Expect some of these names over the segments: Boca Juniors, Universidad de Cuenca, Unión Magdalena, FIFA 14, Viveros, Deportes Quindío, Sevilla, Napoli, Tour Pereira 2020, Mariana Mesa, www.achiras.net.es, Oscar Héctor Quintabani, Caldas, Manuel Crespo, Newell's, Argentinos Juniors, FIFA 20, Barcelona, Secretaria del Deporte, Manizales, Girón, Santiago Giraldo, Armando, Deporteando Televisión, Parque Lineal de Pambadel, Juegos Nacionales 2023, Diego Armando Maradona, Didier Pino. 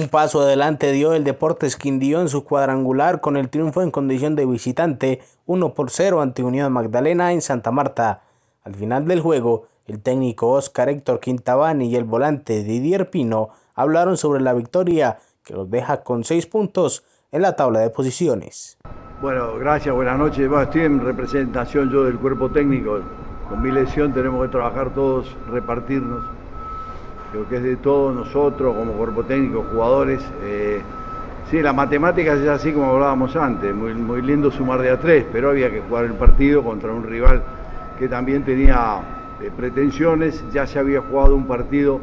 Un paso adelante dio el Deportes Quindío en su cuadrangular con el triunfo en condición de visitante 1-0 ante Unión Magdalena en Santa Marta. Al final del juego, el técnico Oscar Héctor Quintabani y el volante Didier Pino hablaron sobre la victoria que los deja con 6 puntos en la tabla de posiciones. Bueno, gracias, buenas noches. Estoy en representación yo del cuerpo técnico. Con mi lesión tenemos que trabajar todos, repartirnos. Creo que es de todos nosotros como cuerpo técnico, jugadores. Sí, la matemática es así como hablábamos antes, muy lindo sumar de a 3, pero había que jugar el partido contra un rival que también tenía pretensiones, ya se había jugado un partido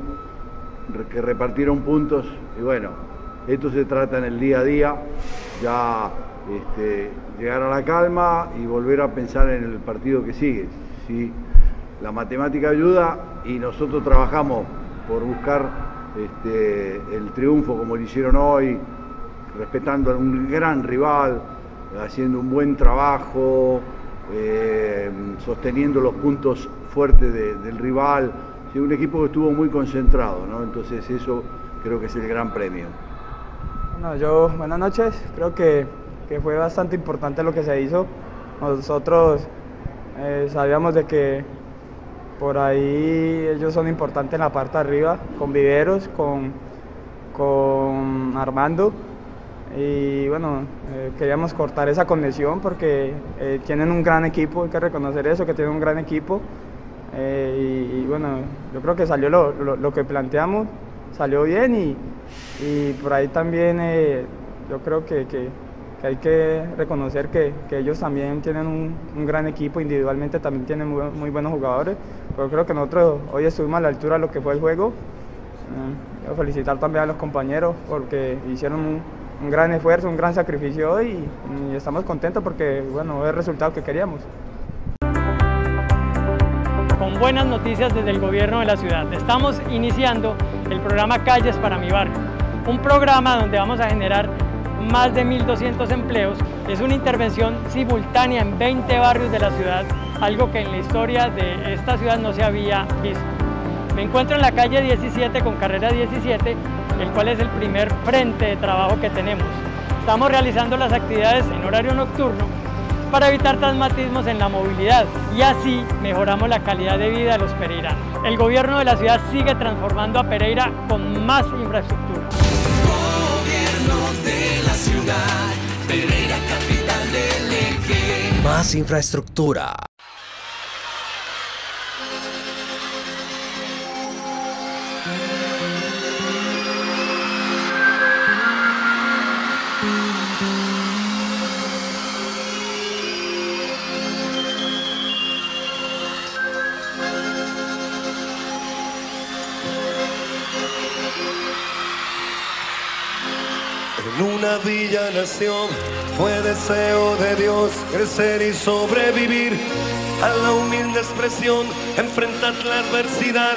que repartieron puntos y bueno, esto se trata en el día a día, ya llegar a la calma y volver a pensar en el partido que sigue. Sí, la matemática ayuda y nosotros trabajamos por buscar el triunfo como lo hicieron hoy, respetando a un gran rival, haciendo un buen trabajo, sosteniendo los puntos fuertes del rival. Sí, un equipo que estuvo muy concentrado, ¿no? Entonces eso creo que es el gran premio. Bueno, buenas noches, creo que fue bastante importante lo que se hizo. Nosotros sabíamos de que por ahí ellos son importantes en la parte de arriba, con Viveros, con Armando. Y bueno, queríamos cortar esa conexión porque tienen un gran equipo, hay que reconocer eso, que tienen un gran equipo. Y bueno, yo creo que salió lo que planteamos, salió bien y por ahí también yo creo que hay que reconocer que ellos también tienen un gran equipo, individualmente también tienen muy buenos jugadores, pero creo que nosotros hoy estuvimos a la altura de lo que fue el juego. Quiero felicitar también a los compañeros porque hicieron un gran esfuerzo, un gran sacrificio hoy y estamos contentos porque bueno, es el resultado que queríamos. Con buenas noticias desde el gobierno de la ciudad, estamos iniciando el programa Calles para mi Barrio, un programa donde vamos a generar más de 1.200 empleos. Es una intervención simultánea en 20 barrios de la ciudad, algo que en la historia de esta ciudad no se había visto. Me encuentro en la calle 17 con carrera 17, el cual es el primer frente de trabajo que tenemos. Estamos realizando las actividades en horario nocturno para evitar traumatismos en la movilidad y así mejoramos la calidad de vida de los pereiranos. El gobierno de la ciudad sigue transformando a Pereira con más infraestructura. Pereira, capital del eje. Más infraestructura. En una villa nació, fue deseo de Dios crecer y sobrevivir a la humilde expresión, enfrentar la adversidad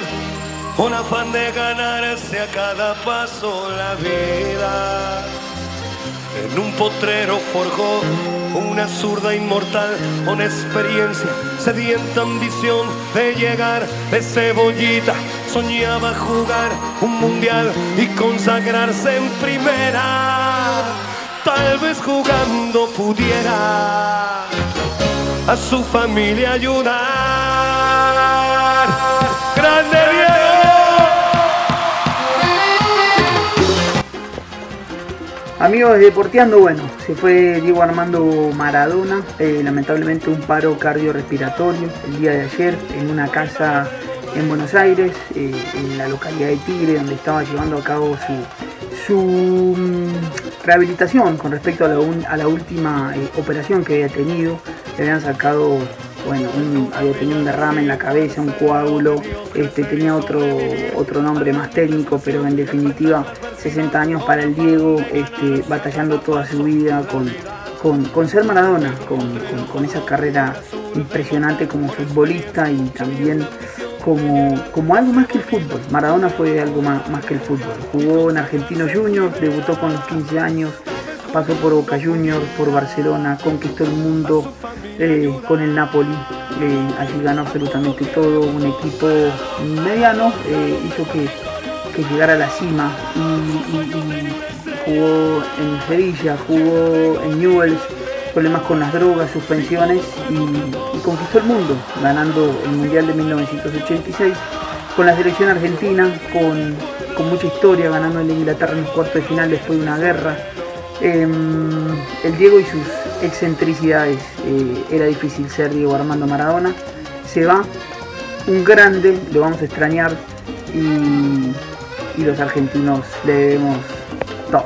con afán de ganarse a cada paso la vida. En un potrero forjó una zurda inmortal con experiencia, sedienta ambición de llegar de Cebollita. Soñaba jugar un mundial y consagrarse en primera. Tal vez jugando pudiera a su familia ayudar. ¡Grande Diego! Amigos de Deporteando, bueno, se fue Diego Armando Maradona. Lamentablemente un paro cardiorrespiratorio el día de ayer en una casa en Buenos Aires, en la localidad de Tigre, donde estaba llevando a cabo su rehabilitación con respecto a la última operación que había tenido. Le habían sacado, bueno, había tenido un derrame en la cabeza, un coágulo, tenía otro nombre más técnico, pero en definitiva 60 años para el Diego, batallando toda su vida con ser Maradona, con esa carrera impresionante como futbolista y también como algo más que el fútbol. Maradona fue algo más que el fútbol. Jugó en Argentinos Juniors, debutó con los 15 años, pasó por Boca Juniors, por Barcelona, conquistó el mundo con el Napoli, allí ganó absolutamente todo, un equipo mediano hizo que que llegar a la cima, y jugó en Sevilla, jugó en Newell's, problemas con las drogas, suspensiones, y conquistó el mundo, ganando el Mundial de 1986 con la selección argentina, con mucha historia, ganando en Inglaterra en los cuartos de final después de una guerra. El Diego y sus excentricidades, era difícil ser Diego Armando Maradona. Se va un grande, lo vamos a extrañar, y los argentinos le debemos todo.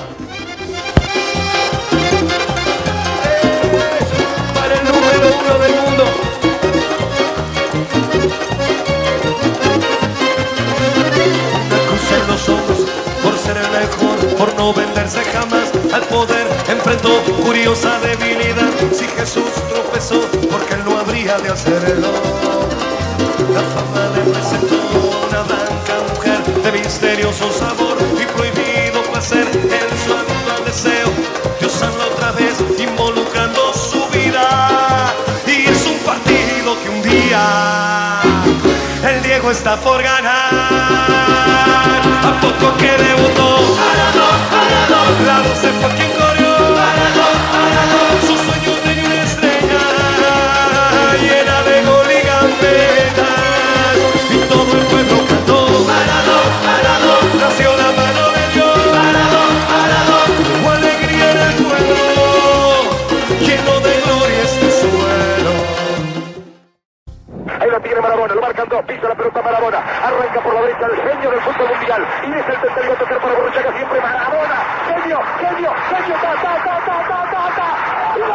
Para el número 1 del mundo. La cruz en los ojos, por ser el mejor, por no venderse jamás al poder, enfrentó curiosa debilidad. Si Jesús tropezó, porque él no habría de hacerlo. La fama le presentó una blanca mujer de misterioso sabor y prohibido placer. En su actual deseo, Dios habla otra vez, involucrando su vida. Y es un partido que un día el Diego está por ganar. A poco que debutó, la 12 fue quien corrió. Su sueño tenía una estrella llena de gol y gambetas, y todo el pueblo cantó. Nació la mano de Dios, o alegría en el pueblo, lleno de gloria este suelo. Ahí lo tiene Maradona, lo marcan dos, pisa la pelota Maradona, arranca por la derecha el genio del fútbol mundial, y es el tercero a tocar para Borruchaga, siempre Maradona. Genio, genio, genio, ta, ta, ta, ta, ta, ta, ta. ¡Gol!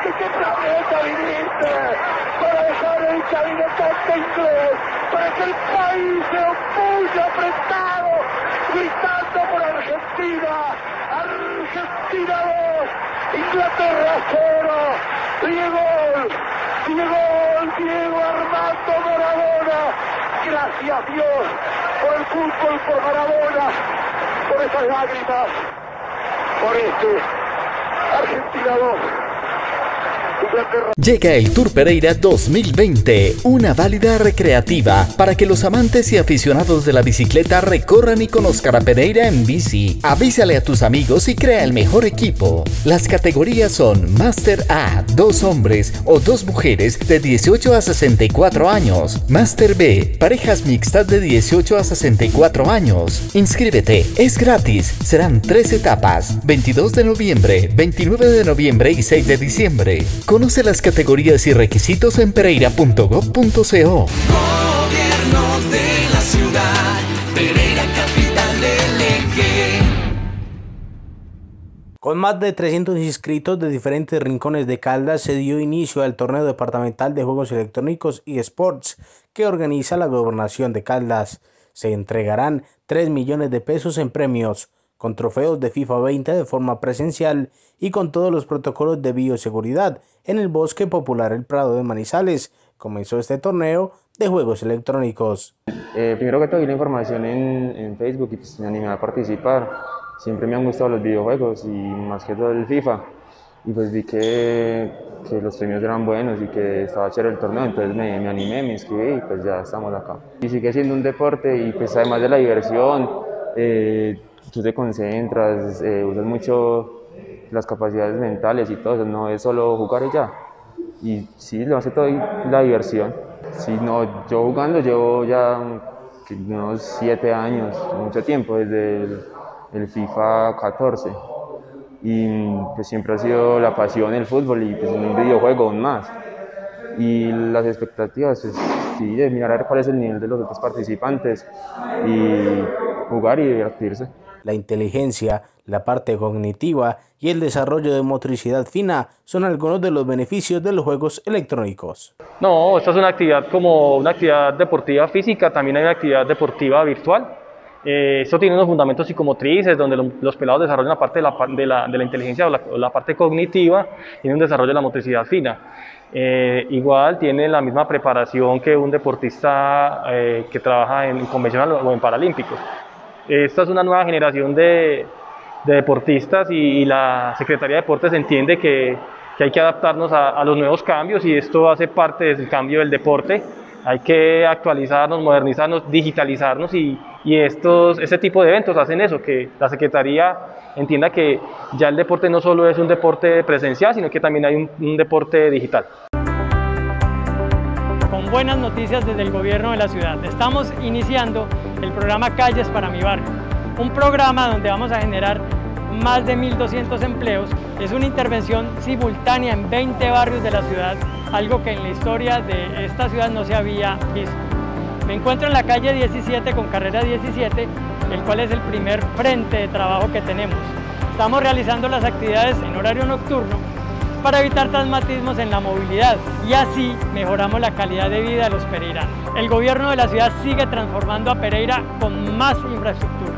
¿De qué planeta viniste? Para dejar el caminotante inglés, para que el país se opulle apretado, gritando por Argentina. Argentina 2, Inglaterra 0. Diego Armando Maradona. Gracias Dios por el fútbol, por Maradona, por esas lágrimas, por este Argentina 2. Llega el Tour Pereira 2020, una válida recreativa para que los amantes y aficionados de la bicicleta recorran y conozcan a Pereira en bici. Avísale a tus amigos y crea el mejor equipo. Las categorías son Master A, 2 hombres o 2 mujeres de 18 a 64 años. Master B, parejas mixtas de 18 a 64 años. Inscríbete, es gratis, serán 3 etapas, 22 de noviembre, 29 de noviembre y 6 de diciembre. Conoce las categorías y requisitos en pereira.gov.co. Gobierno de la ciudad, Pereira, capital del eje. Con más de 300 inscritos de diferentes rincones de Caldas se dio inicio al torneo departamental de juegos electrónicos y sports que organiza la gobernación de Caldas. Se entregarán 3 millones de pesos en premios, con trofeos de FIFA 20 de forma presencial y con todos los protocolos de bioseguridad en el Bosque Popular El Prado de Manizales. Comenzó este torneo de juegos electrónicos. Primero que todo, vi la información en Facebook y pues me animé a participar. Siempre me han gustado los videojuegos y más que todo el FIFA. Y pues vi que los premios eran buenos y que estaba chévere el torneo, entonces me animé, me inscribí y pues ya estamos acá. Y sigue siendo un deporte y pues además de la diversión, tú te concentras, usas mucho las capacidades mentales y todo eso, no es solo jugar y ya. Y sí, lo hace todo la diversión. Sí, no, yo jugando llevo ya unos 7 años, mucho tiempo, desde el FIFA 14. Y pues siempre ha sido la pasión el fútbol y pues en un videojuego aún más. Y las expectativas, pues, sí, de mirar a ver cuál es el nivel de los otros participantes y jugar y divertirse. La inteligencia, la parte cognitiva y el desarrollo de motricidad fina son algunos de los beneficios de los juegos electrónicos. No, esta es una actividad como una actividad deportiva física, también hay una actividad deportiva virtual. Esto tiene unos fundamentos psicomotrices, donde los pelados desarrollan la parte de la inteligencia o la parte cognitiva, tiene un desarrollo de la motricidad fina. Igual tiene la misma preparación que un deportista que trabaja en convencional o en paralímpicos. Esta es una nueva generación de deportistas y la Secretaría de Deportes entiende que hay que adaptarnos a los nuevos cambios, y esto hace parte del cambio del deporte. Hay que actualizarnos, modernizarnos, digitalizarnos, y este tipo de eventos hacen eso, que la Secretaría entienda que ya el deporte no solo es un deporte presencial, sino que también hay un deporte digital. Con buenas noticias desde el gobierno de la ciudad, estamos iniciando el programa Calles para mi Barrio, un programa donde vamos a generar más de 1.200 empleos. Es una intervención simultánea en 20 barrios de la ciudad, algo que en la historia de esta ciudad no se había visto. Me encuentro en la calle 17 con carrera 17, el cual es el primer frente de trabajo que tenemos. Estamos realizando las actividades en horario nocturno para evitar traumatismos en la movilidad, y así mejoramos la calidad de vida de los pereiranos. El gobierno de la ciudad sigue transformando a Pereira con más infraestructura.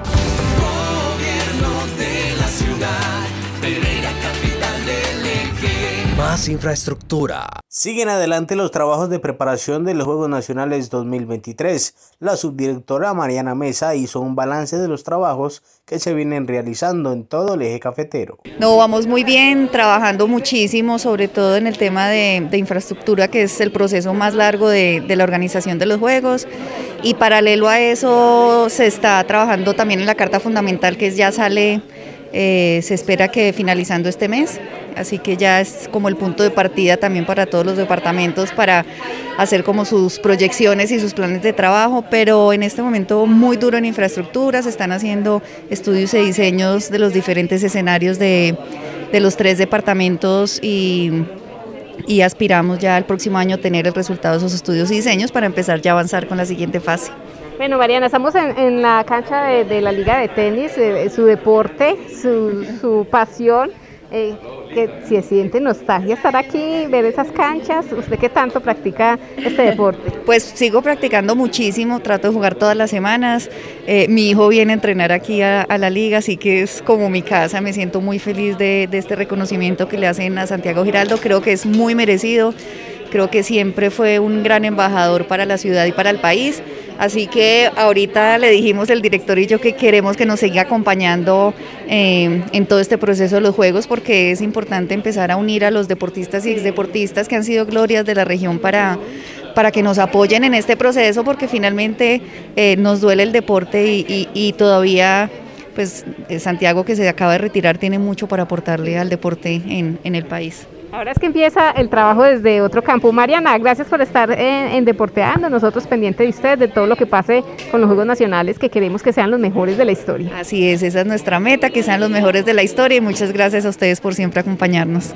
Gobierno de la ciudad, Pereira, capital del eje. Más infraestructura. Siguen adelante los trabajos de preparación de los Juegos Nacionales 2023. La subdirectora Mariana Mesa hizo un balance de los trabajos que se vienen realizando en todo el eje cafetero. No, vamos muy bien, trabajando muchísimo, sobre todo en el tema de infraestructura, que es el proceso más largo de la organización de los Juegos. Y paralelo a eso se está trabajando también en la Carta Fundamental, que ya sale, se espera que finalizando este mes, así que ya es como el punto de partida también para todos los departamentos para hacer como sus proyecciones y sus planes de trabajo, pero en este momento muy duro en infraestructura. Se están haciendo estudios y diseños de los diferentes escenarios de los 3 departamentos, y aspiramos ya al próximo año tener el resultado de esos estudios y diseños para empezar ya a avanzar con la siguiente fase. Bueno, Mariana, estamos en la cancha de la liga de tenis, su deporte, su pasión, que si siente nostalgia estar aquí, ver esas canchas. ¿Usted qué tanto practica este deporte? Pues sigo practicando muchísimo, trato de jugar todas las semanas, mi hijo viene a entrenar aquí a la liga, así que es como mi casa. Me siento muy feliz de este reconocimiento que le hacen a Santiago Giraldo, creo que es muy merecido, creo que siempre fue un gran embajador para la ciudad y para el país. Así que ahorita le dijimos el director y yo que queremos que nos siga acompañando en todo este proceso de los Juegos, porque es importante empezar a unir a los deportistas y exdeportistas que han sido glorias de la región para que nos apoyen en este proceso, porque finalmente nos duele el deporte y todavía pues Santiago, que se acaba de retirar, tiene mucho para aportarle al deporte en el país. Ahora es que empieza el trabajo desde otro campo. Mariana, gracias por estar en Deporteando, nosotros pendientes de ustedes, de todo lo que pase con los Juegos Nacionales, que queremos que sean los mejores de la historia. Así es, esa es nuestra meta, que sean los mejores de la historia, y muchas gracias a ustedes por siempre acompañarnos.